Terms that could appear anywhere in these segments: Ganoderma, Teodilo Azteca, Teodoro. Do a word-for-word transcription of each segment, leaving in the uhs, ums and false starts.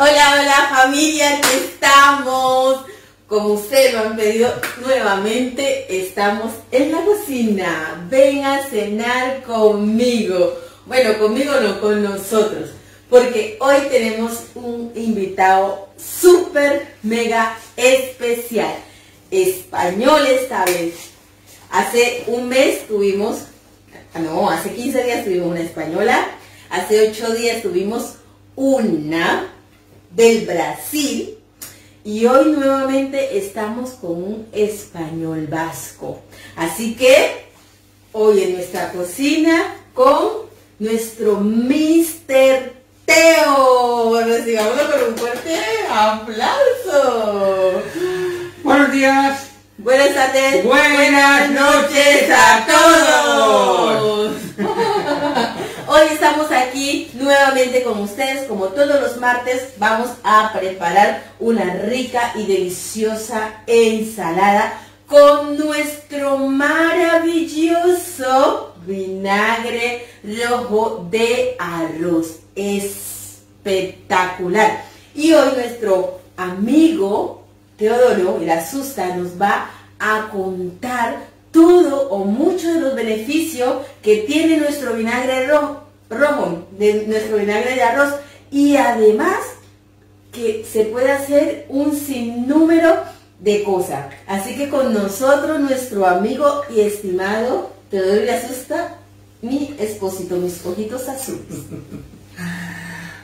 Hola, hola familia, aquí estamos. Como ustedes lo han pedido nuevamente, estamos en la cocina. Ven a cenar conmigo. Bueno, conmigo no, con nosotros. Porque hoy tenemos un invitado súper mega especial. Español esta vez. Hace un mes tuvimos, no, hace quince días tuvimos una española. Hace ocho días tuvimos una del Brasil y hoy nuevamente estamos con un español vasco. Así que hoy en nuestra cocina con nuestro mister Teo. Recibámoslo con un fuerte aplauso. Buenos días. Buenas tardes. Buenas, buenas noches a todos. Hoy estamos aquí nuevamente con ustedes, como todos los martes vamos a preparar una rica y deliciosa ensalada con nuestro maravilloso vinagre rojo de arroz. Espectacular. Y hoy nuestro amigo Teodoro, el Azteca, nos va a contar todo o muchos de los beneficios que tiene nuestro vinagre rojo, rojo, de nuestro vinagre de arroz, y además que se puede hacer un sinnúmero de cosas. Así que con nosotros nuestro amigo y estimado Teodilo Azteca, mi esposito, mis ojitos azules.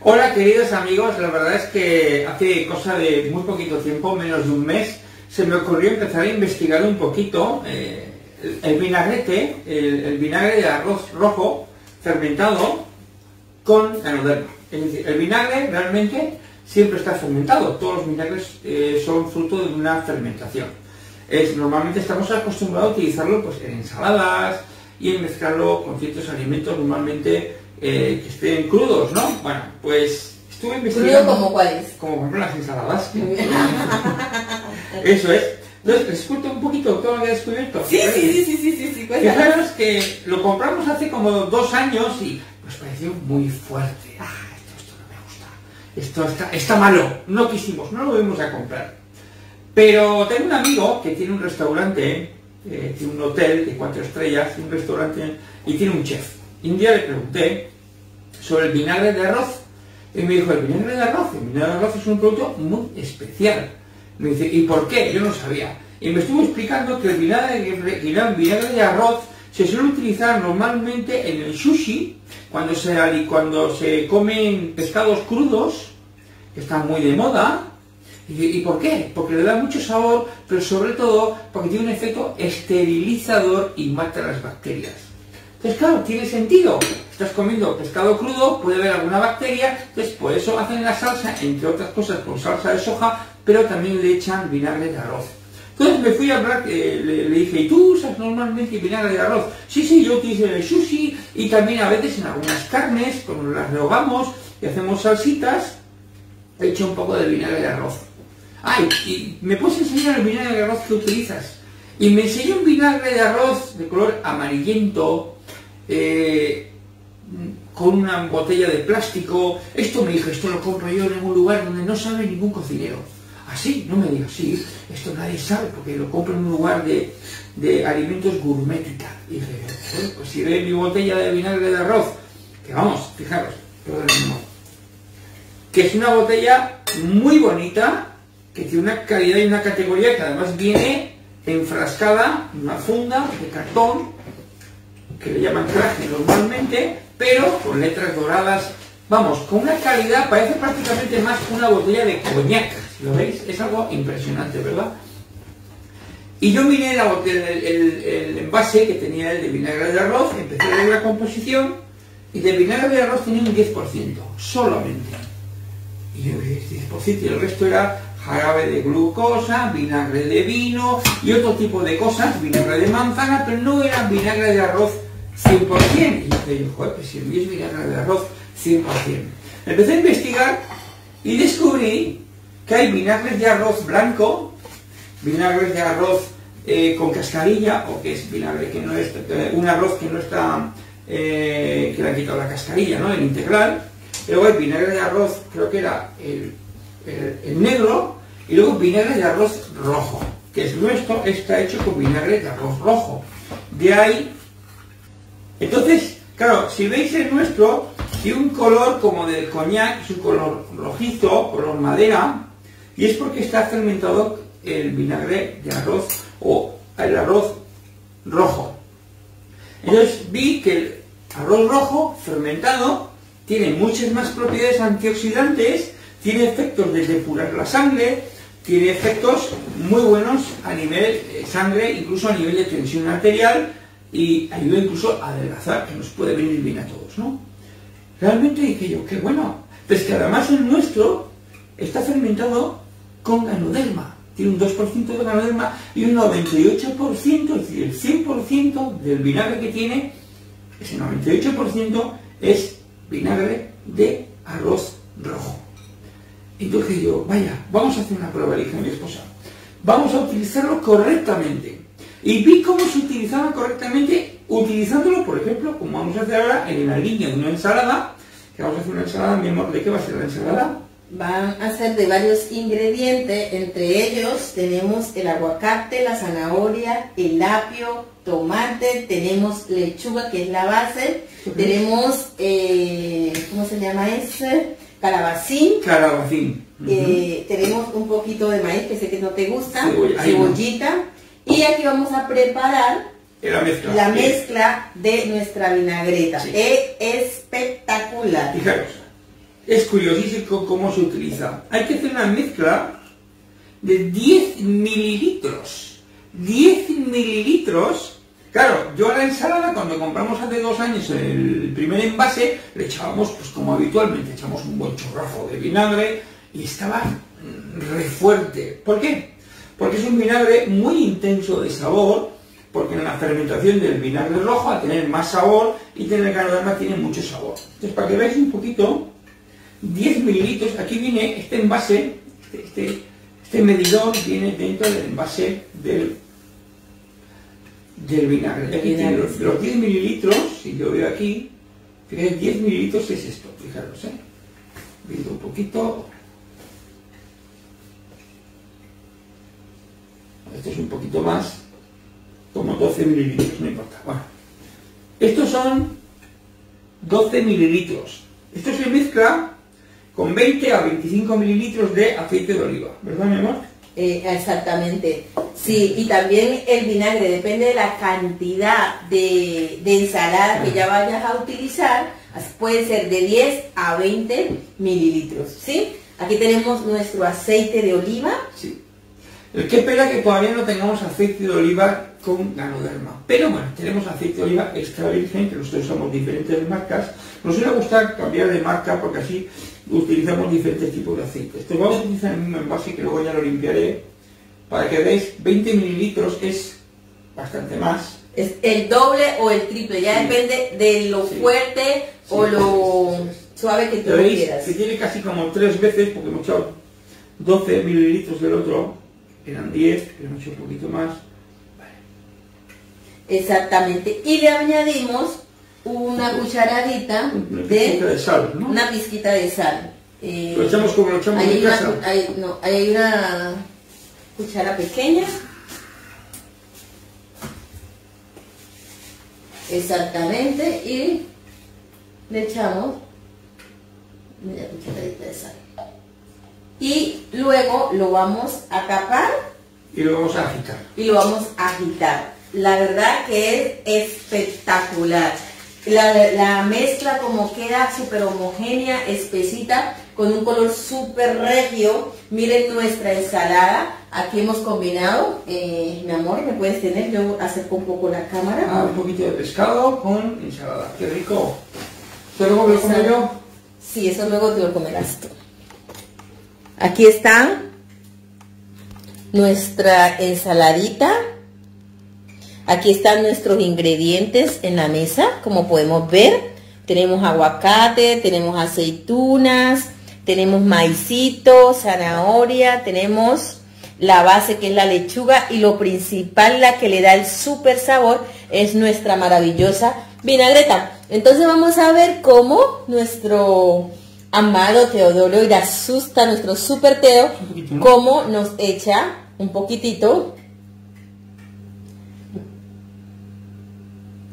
Hola queridos amigos, la verdad es que hace cosa de muy poquito tiempo, menos de un mes, se me ocurrió empezar a investigar un poquito eh, el, el vinagrete, el, el vinagre de arroz rojo fermentado con Ganoderma. Es decir, el vinagre realmente siempre está fermentado, todos los vinagres eh, son fruto de una fermentación. Es, normalmente estamos acostumbrados a utilizarlo pues, en ensaladas y en mezclarlo con ciertos alimentos normalmente eh, que estén crudos, ¿no? Bueno, pues estuve investigando... ¿Crudo como cuáles? Como por ejemplo las ensaladas. Eso es. Entonces, les cuento un poquito todo lo que he descubierto. Sí, sí, sí, sí, sí, sí, sí. Fijaros que lo compramos hace como dos años y nos pareció muy fuerte. Ah, esto, esto no me gusta. Esto está, está malo. No quisimos, no lo vimos a comprar. Pero tengo un amigo que tiene un restaurante, eh, tiene un hotel de cuatro estrellas, un restaurante y tiene un chef. Y un día le pregunté sobre el vinagre de arroz. Y me dijo, el vinagre de arroz, el vinagre de arroz es un producto muy especial. Me dice, ¿y por qué? Yo no sabía. Y me estuvo explicando que el vinagre de arroz se suele utilizar normalmente en el sushi, cuando se, cuando se comen pescados crudos, que están muy de moda. Y, ¿Y por qué? Porque le da mucho sabor, pero sobre todo porque tiene un efecto esterilizador y mata las bacterias. Entonces, claro, tiene sentido. Estás comiendo pescado crudo, puede haber alguna bacteria, entonces por eso hacen la salsa, entre otras cosas con salsa de soja, pero también le echan vinagre de arroz. Entonces me fui a hablar, eh, le, le dije, ¿y tú usas normalmente vinagre de arroz? Sí, sí, yo utilizo en el sushi y también a veces en algunas carnes, cuando las rehogamos y hacemos salsitas, he hecho un poco de vinagre de arroz. Ay, y ¿me puedes enseñar el vinagre de arroz que utilizas? Y me enseñó un vinagre de arroz de color amarillento, eh, con una botella de plástico. Esto me dijo, esto lo compro yo en un lugar donde no sabe ningún cocinero. Así, no me digas, sí, esto nadie sabe porque lo compro en un lugar de, de alimentos gourmet y tal. Y dije, pues si ve mi botella de vinagre de arroz, que vamos, fijaros, perdón, que es una botella muy bonita, que tiene una calidad y una categoría que además viene enfrascada en una funda de cartón, que le llaman traje normalmente, pero con letras doradas, vamos, con una calidad, parece prácticamente más una botella de coñac. ¿Lo veis? Es algo impresionante, ¿verdad? Y yo miré la botella, el, el, el envase que tenía el de vinagre de arroz, empecé a ver la composición, y de vinagre de arroz tenía un diez por ciento, solamente. Y yo vi el diez por ciento, y el resto era jarabe de glucosa, vinagre de vino, y otro tipo de cosas, vinagre de manzana, pero no era vinagre de arroz cien por cien. Y yo dije, joder, pues si el mío es vinagre de arroz cien por cien. Empecé a investigar y descubrí que hay vinagres de arroz blanco, vinagres de arroz eh, con cascarilla, o que es vinagre que no es, un arroz que no está, eh, que le han quitado la cascarilla, ¿no? El integral, luego hay vinagre de arroz, creo que era el, el, el negro, y luego vinagre de arroz rojo, que es nuestro, está hecho con vinagre de arroz rojo. De ahí, entonces, claro, si veis el nuestro, tiene un color como del coñac, es un color rojizo, color madera, y es porque está fermentado el vinagre de arroz o el arroz rojo. Entonces vi que el arroz rojo fermentado tiene muchas más propiedades antioxidantes, tiene efectos de depurar la sangre, tiene efectos muy buenos a nivel de sangre, incluso a nivel de tensión arterial, y ayuda incluso a adelgazar, que nos puede venir bien a todos, ¿no? Realmente dije yo, qué bueno. Pues que además el nuestro está fermentado con Ganoderma, tiene un dos por ciento de Ganoderma y un noventa y ocho por ciento, es decir, el cien por ciento del vinagre que tiene, ese noventa y ocho por ciento es vinagre de arroz rojo. Entonces yo, vaya, vamos a hacer una prueba, le dije a mi esposa, vamos a utilizarlo correctamente. Y vi cómo se utilizaba correctamente utilizándolo, por ejemplo, como vamos a hacer ahora en la línea de una ensalada, que vamos a hacer una ensalada, mi amor, ¿de qué va a ser la ensalada? Van a ser de varios ingredientes, entre ellos tenemos el aguacate, la zanahoria, el apio, tomate, tenemos lechuga, que es la base, uh-huh. tenemos, eh, ¿cómo se llama ese? Calabacín, Calabacín. Uh-huh. eh, tenemos un poquito de maíz, que sé que no te gusta, Cebolla, cebollita, no. Y aquí vamos a preparar la mezcla, la mezcla de nuestra vinagreta, sí. Es espectacular. Fijaros. Es curiosísimo cómo se utiliza. Hay que hacer una mezcla de diez mililitros. diez mililitros. Claro, yo a la ensalada, cuando compramos hace dos años el primer envase, le echábamos, pues como habitualmente, echamos un buen chorrazo de vinagre y estaba re fuerte. ¿Por qué? Porque es un vinagre muy intenso de sabor, porque en la fermentación del vinagre rojo, al tener más sabor y tener el Ganoderma, tiene mucho sabor. Entonces, para que veáis un poquito, diez mililitros, aquí viene este envase, este, este, este medidor viene dentro del envase del, del vinagre. Aquí tiene los, los diez mililitros, si yo veo aquí, fíjate, diez mililitros es esto, fijaros, ¿eh? Viendo un poquito. Esto es un poquito más, como doce mililitros, no importa. Bueno, estos son doce mililitros. Esto se mezcla con veinte a veinticinco mililitros de aceite de oliva, ¿verdad, mi amor? Eh, exactamente, sí, y también el vinagre, depende de la cantidad de, de ensalada que ya vayas a utilizar, puede ser de diez a veinte mililitros, ¿sí? Aquí tenemos nuestro aceite de oliva. Sí. Qué pena que todavía no tengamos aceite de oliva con Ganoderma, pero bueno, tenemos aceite de oliva extra virgen, que nosotros usamos diferentes marcas, nos suele gustar cambiar de marca porque así utilizamos diferentes tipos de aceite. Esto vamos a utilizar en el mismo envase, que luego ya lo limpiaré, para que veáis, veinte mililitros es bastante más. Es el doble o el triple, ya sí. Depende de lo sí. fuerte sí. o sí. lo sí. suave que tú quieras. Que tiene casi como tres veces, porque hemos echado doce mililitros del otro, eran diez, pero hemos hecho un poquito más. Vale. Exactamente, y le añadimos una cucharadita una de, de sal, ¿no? Una pizquita de sal. Eh, lo echamos como lo echamos en casa. Hay, no, hay una cuchara pequeña. Exactamente, y le echamos una cucharadita de sal. Y luego lo vamos a tapar y lo vamos a agitar. Y lo vamos a agitar. La verdad que es espectacular. La, la mezcla como queda súper homogénea, espesita, con un color súper regio. Miren nuestra ensalada, aquí hemos combinado, eh, mi amor, ¿me puedes tener? Yo acerco un poco la cámara. Ah, un poquito de pescado con ensalada, qué rico. ¿Eso luego me lo como yo? Sí, eso luego te lo comerás tú. Aquí está nuestra ensaladita. Aquí están nuestros ingredientes en la mesa, como podemos ver. Tenemos aguacate, tenemos aceitunas, tenemos maicito, zanahoria, tenemos la base que es la lechuga y lo principal, la que le da el súper sabor, es nuestra maravillosa vinagreta. Entonces vamos a ver cómo nuestro amado Teodoro, y asusta a nuestro super Teo, ¿no? Cómo nos echa un poquitito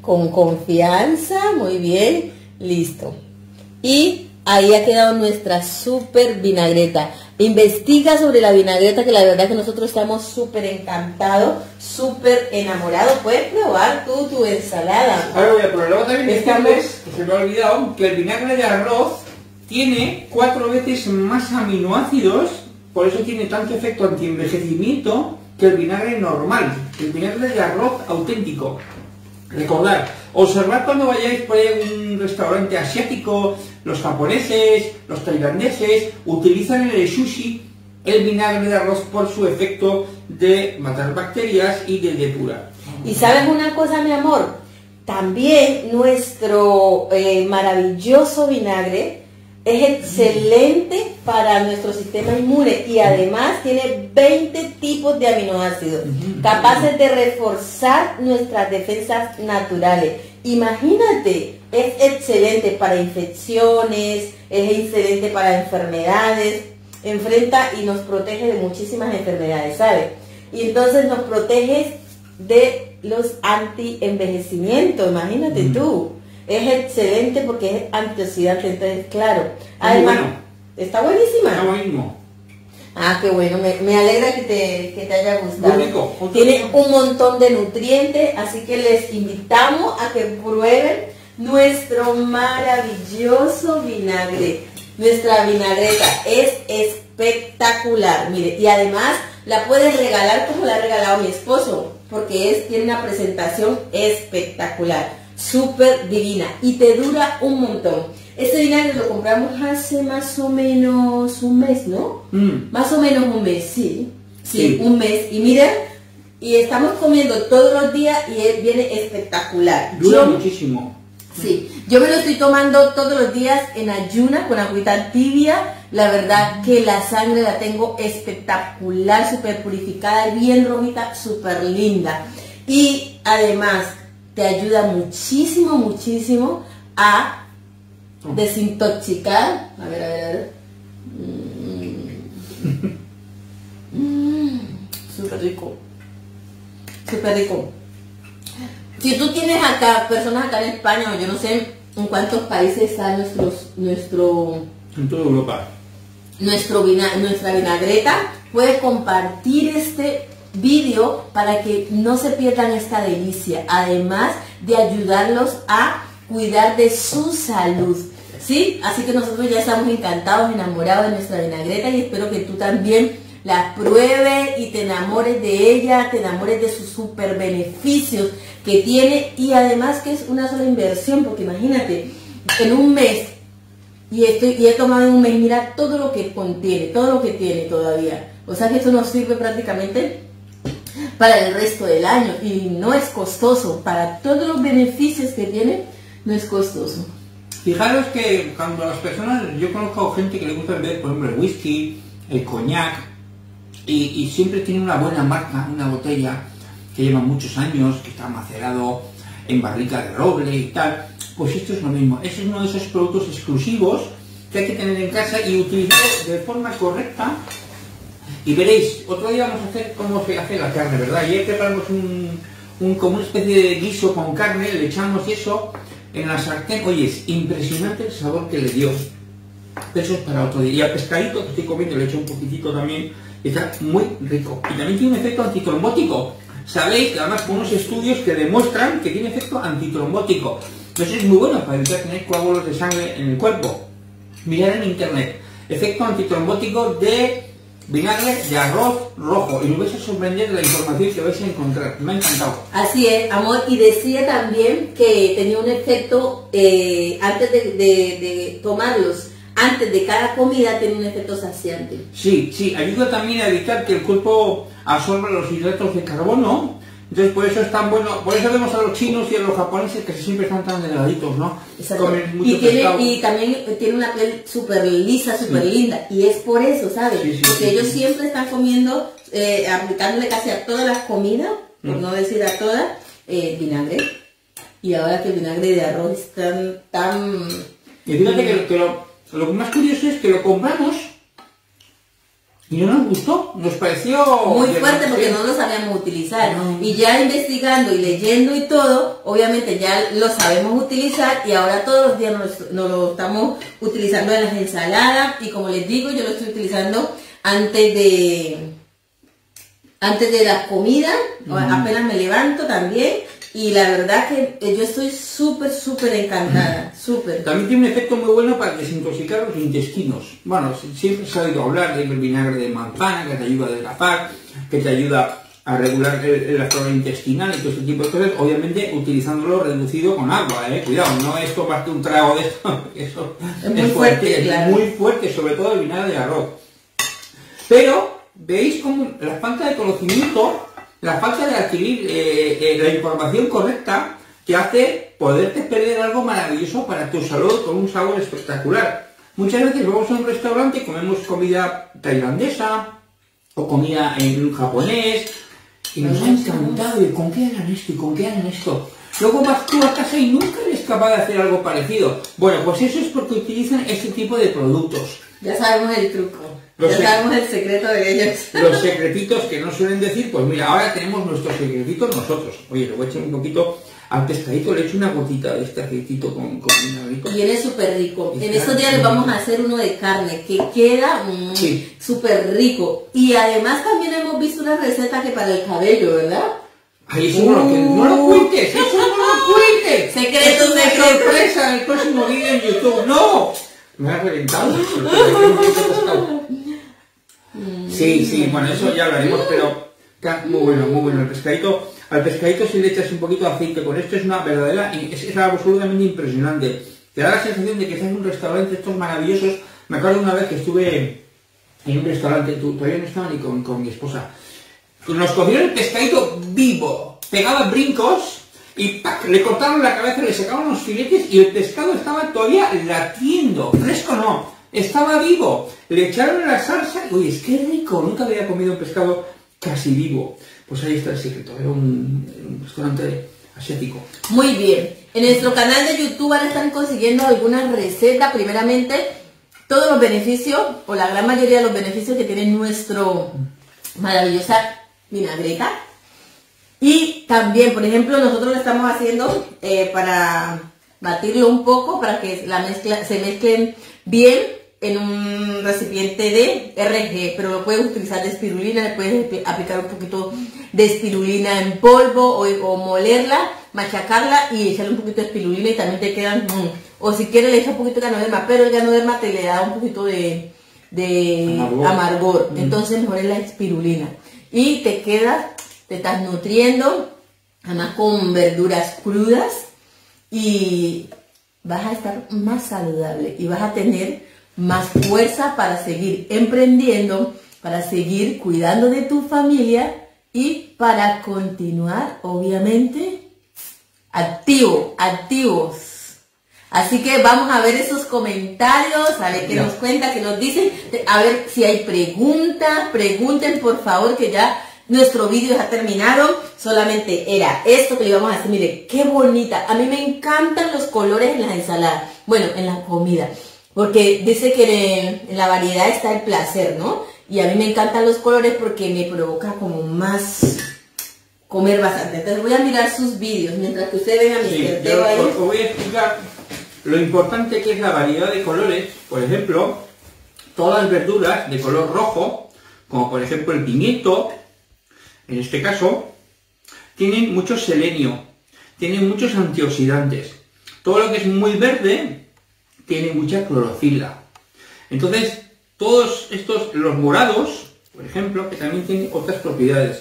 con confianza. Muy bien, listo. Y ahí ha quedado nuestra super vinagreta. Investiga sobre la vinagreta, que la verdad que nosotros estamos súper encantados, súper enamorados. Puedes probar tú tu ensalada. Ahora voy a probar también. Estamos... Se me ha olvidado que el vinagre de arroz tiene cuatro veces más aminoácidos, por eso tiene tanto efecto antienvejecimiento, que el vinagre normal, el vinagre de arroz auténtico. Recordad, observad cuando vayáis por un restaurante asiático, los japoneses, los tailandeses, utilizan en el sushi el vinagre de arroz por su efecto de matar bacterias y de depurar. Y sabes una cosa, mi amor, también nuestro eh, maravilloso vinagre es excelente para nuestro sistema inmune, y además tiene veinte tipos de aminoácidos capaces de reforzar nuestras defensas naturales. Imagínate, es excelente para infecciones, es excelente para enfermedades, enfrenta y nos protege de muchísimas enfermedades, ¿sabes? Y entonces nos protege de los antienvejecimientos, imagínate tú. Es excelente porque es antioxidante, entonces claro. Además, bueno. Está buenísima. Está buenísimo. Ah, qué bueno, me, me alegra que te, que te haya gustado. Muy rico. Tiene un montón de nutrientes, así que les invitamos a que prueben nuestro maravilloso vinagre. Nuestra vinagreta es espectacular, mire, y además la puedes regalar como la ha regalado mi esposo, porque es, tiene una presentación espectacular. Súper divina y te dura un montón. Este vinagre lo compramos hace más o menos un mes, ¿no? Mm. Más o menos un mes, sí. Sí, sí, un mes. Y mira, y estamos comiendo todos los días y él viene espectacular. Dura yo, muchísimo. Sí, yo me lo estoy tomando todos los días en ayuna con agüita tibia. La verdad que la sangre la tengo espectacular, súper purificada, bien rojita, súper linda. Y además... te ayuda muchísimo, muchísimo a desintoxicar. A ver, a ver, a ver. Mm. Mm. Súper rico. Súper rico. Si tú tienes acá, personas acá en España, o yo no sé en cuántos países está nuestros, nuestro... En toda Europa. Nuestro vina, nuestra vinagreta, puedes compartir este vídeo para que no se pierdan esta delicia, además de ayudarlos a cuidar de su salud, ¿sí? Así que nosotros ya estamos encantados, enamorados de nuestra vinagreta, y espero que tú también la pruebes y te enamores de ella, te enamores de sus super beneficios que tiene, y además que es una sola inversión, porque imagínate, en un mes, y, estoy, y he tomado en un mes, mira todo lo que contiene, todo lo que tiene todavía, o sea que esto nos sirve prácticamente para el resto del año, y no es costoso. Para todos los beneficios que tiene, no es costoso. Fijaros que cuando las personas, yo conozco gente que le gusta beber, por ejemplo, el whisky, el coñac, y, y siempre tiene una buena marca, una botella que lleva muchos años, que está macerado en barrica de roble y tal. Pues esto es lo mismo, este es uno de esos productos exclusivos que hay que tener en casa y utilizar de forma correcta. Y veréis, otro día vamos a hacer cómo se hace la carne, ¿verdad? Ayer preparamos un, un, como una especie de guiso con carne, le echamos eso en la sartén. Oye, es impresionante el sabor que le dio. Pero eso es para otro día. Y al pescadito que estoy comiendo le echo un poquitito también, está muy rico. Y también tiene un efecto antitrombótico. Sabéis que además con unos estudios que demuestran que tiene efecto antitrombótico. Entonces es muy bueno para evitar tener coágulos de sangre en el cuerpo. Mirad en internet, efecto antitrombótico de... vinagre de arroz rojo, y os vais a sorprender la información que vais a encontrar. Me ha encantado. Así es, amor, y decía también que tenía un efecto eh, antes de, de, de tomarlos, antes de cada comida, tiene un efecto saciante. Sí, sí, ayuda también a evitar que el cuerpo absorba los hidratos de carbono. Entonces por eso es tan bueno, por eso vemos a los chinos y a los japoneses que siempre están tan delgaditos, ¿no? Exacto. Comen mucho y, tiene, y también tiene una piel súper lisa, súper sí. linda, y es por eso, ¿sabes? Sí, sí, porque sí, ellos sí. siempre están comiendo, eh, aplicándole casi a todas las comidas, por mm. no decir a todas, eh, vinagre. Y ahora que el vinagre de arroz es tan... tan... Y fíjate mm. que, que lo, Lo más curioso es que lo compramos y no nos gustó, nos pareció... muy fuerte porque no lo sabíamos utilizar. No. Y ya investigando y leyendo y todo, obviamente ya lo sabemos utilizar y ahora todos los días nos, nos lo estamos utilizando en las ensaladas. Y como les digo, yo lo estoy utilizando antes de... antes de la comida, uh-huh. apenas me levanto también, y la verdad que yo estoy súper, súper encantada, uh-huh. súper. También tiene un efecto muy bueno para desintoxicar los intestinos. Bueno, siempre se ha oído hablar del vinagre de manzana, que te ayuda a adelgazar, que te ayuda a regular la flora intestinal y todo este tipo de cosas, obviamente utilizándolo reducido con agua, ¿eh? Cuidado, no es tomarte un trago de esto, eso es muy es fuerte, fuerte claro. Es muy fuerte, sobre todo el vinagre de arroz. Pero... ¿veis cómo la falta de conocimiento, la falta de adquirir eh, eh, la información correcta que hace poderte perder algo maravilloso para tu salud con un sabor espectacular? Muchas veces vamos a un restaurante y comemos comida tailandesa o comida en japonés y nos ha encantado y con qué eran esto y con qué eran esto. Luego vas tú a casa y nunca eres capaz de hacer algo parecido. Bueno, pues eso es porque utilizan este tipo de productos. Ya sabemos el truco. Los ya sabemos el secreto de ellos. Los secretitos que no suelen decir, pues mira, ahora tenemos nuestros secretitos nosotros. Oye, le voy a echar un poquito al pescadito, le echo una gotita de este aceitito con, con una rico. Y viene súper rico. En estos días les vamos a hacer uno de carne, que queda mmm, sí. súper rico. Y además también hemos visto una receta que para el cabello, ¿verdad? Ay, eso uh, no, que no lo cuentes, eso no lo cuentes. Secretos de sorpresa en el próximo vídeo en YouTube. ¡No! Me has reventado. Sí, sí, bueno, eso ya lo haremos, pero muy bueno, muy bueno el pescadito. Al pescadito si le echas un poquito de aceite con esto es una verdadera, es, es absolutamente impresionante. Te da la sensación de que estás en un restaurante estos maravillosos. Me acuerdo una vez que estuve en un restaurante, todavía no estaba ni con, con mi esposa. Nos cogieron el pescadito vivo, pegaba brincos y ¡pac! Le cortaron la cabeza, le sacaban los filetes y el pescado estaba todavía latiendo, fresco no. Estaba vivo, le echaron la salsa, uy, es que rico, nunca había comido un pescado casi vivo. Pues ahí está el secreto, era un, un restaurante asiático. Muy bien, en nuestro canal de YouTube ahora están consiguiendo algunas recetas, primeramente todos los beneficios, o la gran mayoría de los beneficios que tiene nuestro maravillosa vinagreta. Y también, por ejemplo, nosotros lo estamos haciendo eh, para batirlo un poco, para que la mezcla se mezclen bien en un recipiente de R G, pero lo puedes utilizar de espirulina, le puedes aplicar un poquito de espirulina en polvo o, o molerla, machacarla y echarle un poquito de espirulina y también te quedan, mmm. o si quieres le echas un poquito de ganoderma, pero el ganoderma te le da un poquito de, de amargor, amargor. Mm. Entonces mejor es la espirulina y te quedas, te estás nutriendo, además con verduras crudas y vas a estar más saludable y vas a tener más fuerza para seguir emprendiendo, para seguir cuidando de tu familia y para continuar, obviamente, activo, activos. Así que vamos a ver esos comentarios, a ver qué nos cuenta, qué nos dicen, a ver si hay preguntas, pregunten por favor que ya... nuestro vídeo ya ha terminado, solamente era esto que le íbamos a hacer, mire, qué bonita, a mí me encantan los colores en las ensaladas, bueno, en la comida, porque dice que en la variedad está el placer, ¿no? Y a mí me encantan los colores porque me provoca como más comer bastante. Entonces voy a mirar sus vídeos, mientras que ustedes vean mi sí, yo ahí. Os voy a explicar lo importante que es la variedad de colores, por ejemplo, todas las verduras de color rojo, como por ejemplo el pimiento, en este caso, tienen mucho selenio, tienen muchos antioxidantes. Todo lo que es muy verde tiene mucha clorofila. Entonces, todos estos, los morados, por ejemplo, que también tienen otras propiedades.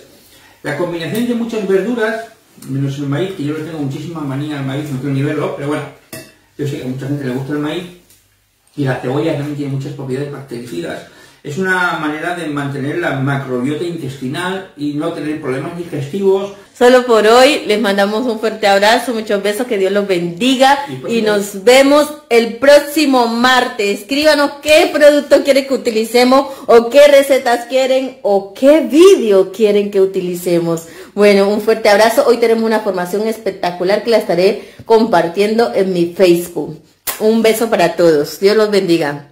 La combinación de muchas verduras, menos el maíz, que yo le tengo muchísima manía al maíz, no quiero ni verlo, pero bueno, yo sé que a mucha gente le gusta el maíz, y la cebolla también tiene muchas propiedades bactericidas. Es una manera de mantener la macrobiota intestinal y no tener problemas digestivos. Solo por hoy, les mandamos un fuerte abrazo, muchos besos, que Dios los bendiga y, y nos vemos el próximo martes. Escríbanos qué producto quieren que utilicemos o qué recetas quieren o qué vídeo quieren que utilicemos. Bueno, un fuerte abrazo. Hoy tenemos una formación espectacular que la estaré compartiendo en mi Facebook. Un beso para todos. Dios los bendiga.